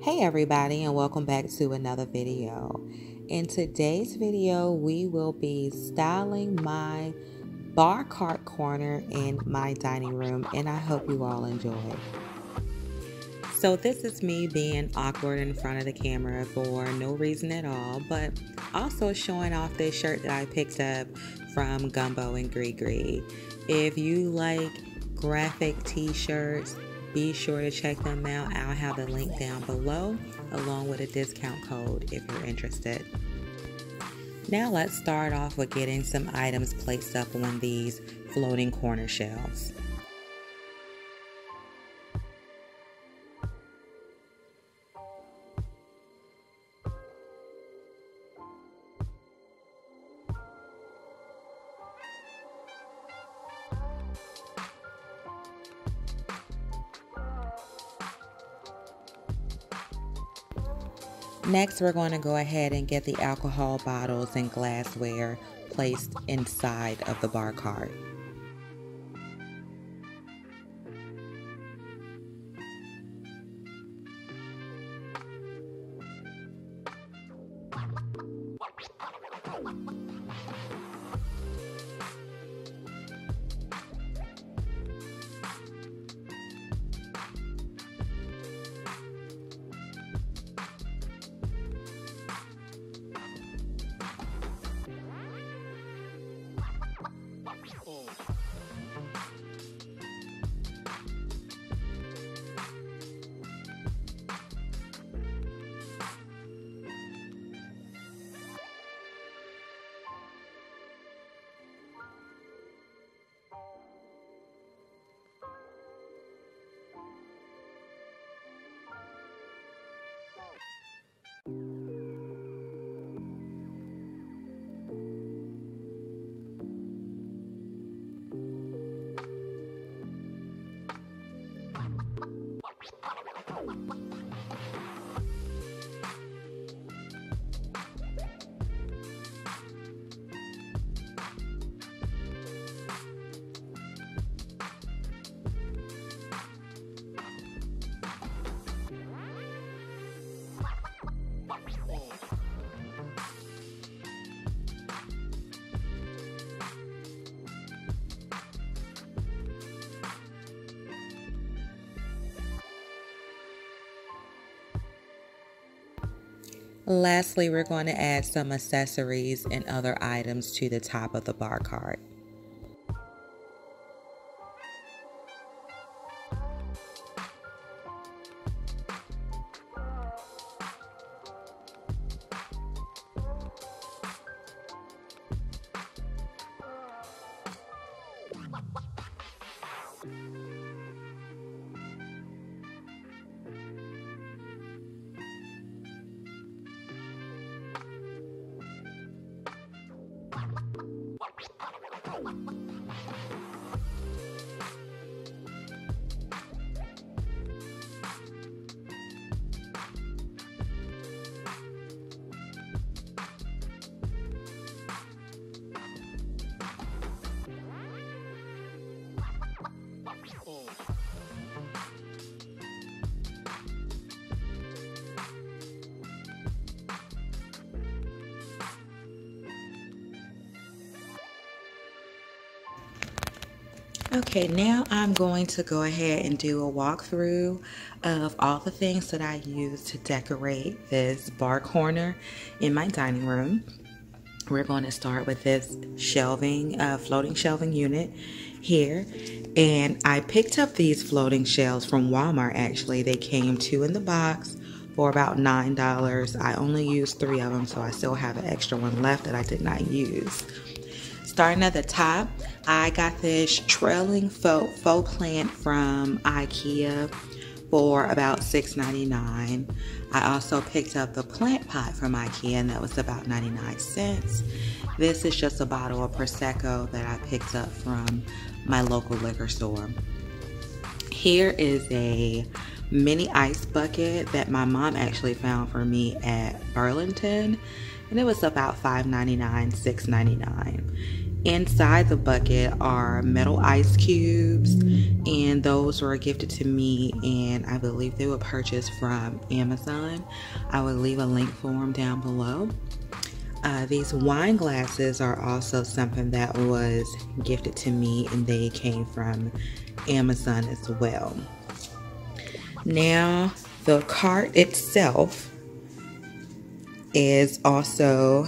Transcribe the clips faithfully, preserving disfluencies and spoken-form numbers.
Hey everybody, and welcome back to another video. In today's video, we will be styling my bar cart corner in my dining room, and I hope you all enjoy. So this is me being awkward in front of the camera for no reason at all, but also showing off this shirt that I picked up from Gumbo and Gree Gree. If you like graphic t-shirts, be sure to check them out. I'll have the link down below along with a discount code if you're interested. Now let's start off with getting some items placed up on these floating corner shelves. Next, we're going to go ahead and get the alcohol bottles and glassware placed inside of the bar cart. Lastly, we're going to add some accessories and other items to the top of the bar cart. Okay, now I'm going to go ahead and do a walkthrough of all the things that I use to decorate this bar corner in my dining room. We're going to start with this shelving, uh, floating shelving unit here. And I picked up these floating shelves from Walmart actually. They came two in the box for about nine dollars. I only used three of them, so I still have an extra one left that I did not use. Starting at the top, I got this trailing faux, faux plant from IKEA for about six ninety-nine. I also picked up the plant pot from IKEA, and that was about ninety-nine cents. This is just a bottle of Prosecco that I picked up from my local liquor store. Here is a mini ice bucket that my mom actually found for me at Burlington, and it was about five ninety-nine, six ninety-nine. Inside the bucket are metal ice cubes, and those were gifted to me, and I believe they were purchased from Amazon. I will leave a link for them down below. Uh, these wine glasses are also something that was gifted to me, and they came from Amazon as well. Now, the cart itself is also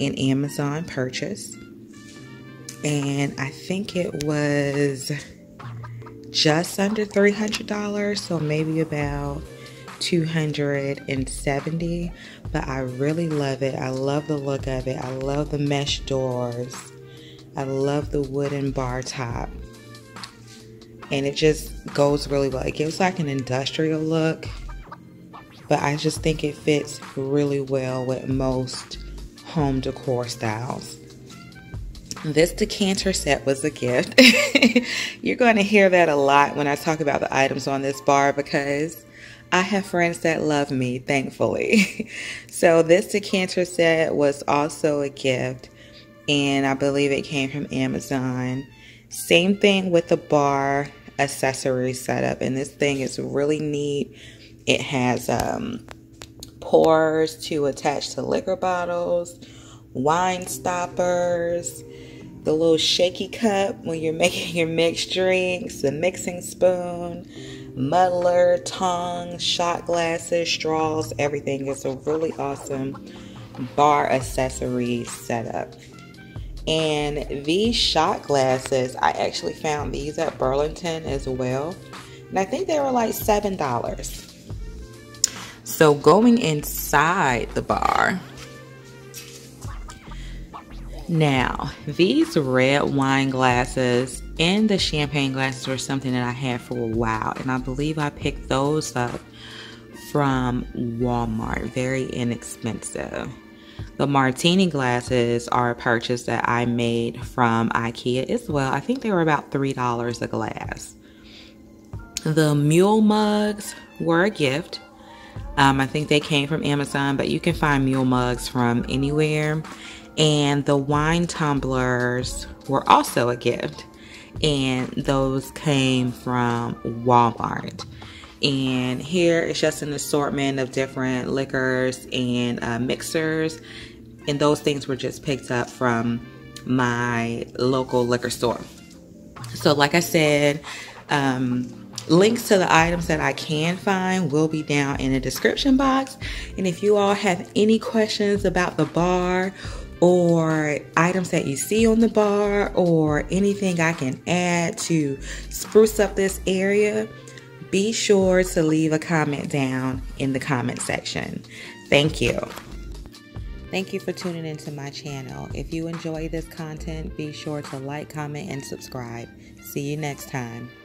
an Amazon purchase, and I think it was just under three hundred dollars, so maybe about two hundred seventy dollars, but I really love it. I love the look of it. I love the mesh doors. I love the wooden bar top, and it just goes really well. It gives like an industrial look, but I just think it fits really well with most home decor styles. This decanter set was a gift. You're going to hear that a lot when I talk about the items on this bar, because I have friends that love me, thankfully. So this decanter set was also a gift, and I believe it came from Amazon. Same thing with the bar accessory setup, and this thing is really neat. It has um, pours to attach to liquor bottles, wine stoppers, the little shaky cup when you're making your mixed drinks, the mixing spoon, muddler, tongs, shot glasses, straws, everything. It's a really awesome bar accessory setup. And these shot glasses, I actually found these at Burlington as well, and I think they were like seven dollars. So going inside the bar, now these red wine glasses and the champagne glasses were something that I had for a while, and I believe I picked those up from Walmart. Very inexpensive. The martini glasses are a purchase that I made from IKEA as well. I think they were about three dollars a glass. The mule mugs were a gift. Um, I think they came from Amazon, but you can find mule mugs from anywhere. And the wine tumblers were also a gift, and those came from Walmart. And here it's just an assortment of different liquors and uh, mixers, and those things were just picked up from my local liquor store. So like I said, um, links to the items that I can find will be down in the description box. And if you all have any questions about the bar or items that you see on the bar or anything I can add to spruce up this area, be sure to leave a comment down in the comment section. Thank you. Thank you for tuning into my channel. If you enjoy this content, be sure to like, comment, and subscribe. See you next time.